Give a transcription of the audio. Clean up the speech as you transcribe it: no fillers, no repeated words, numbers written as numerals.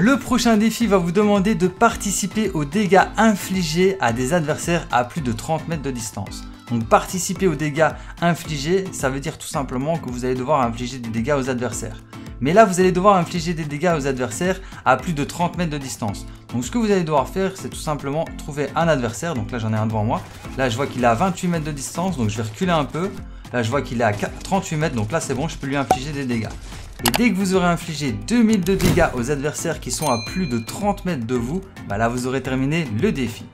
Le prochain défi va vous demander de participer aux dégâts infligés à des adversaires à plus de 30 mètres de distance. Donc participer aux dégâts infligés, ça veut dire tout simplement que vous allez devoir infliger des dégâts aux adversaires. Mais là, vous allez devoir infliger des dégâts aux adversaires à plus de 30 mètres de distance. Donc ce que vous allez devoir faire, c'est tout simplement trouver un adversaire. Donc là, j'en ai un devant moi. Là, je vois qu'il est à 28 mètres de distance, donc je vais reculer un peu. Là, je vois qu'il est à 38 mètres, donc là, c'est bon, je peux lui infliger des dégâts. Et dès que vous aurez infligé 2000 de dégâts aux adversaires qui sont à plus de 30 mètres de vous, bah là vous aurez terminé le défi.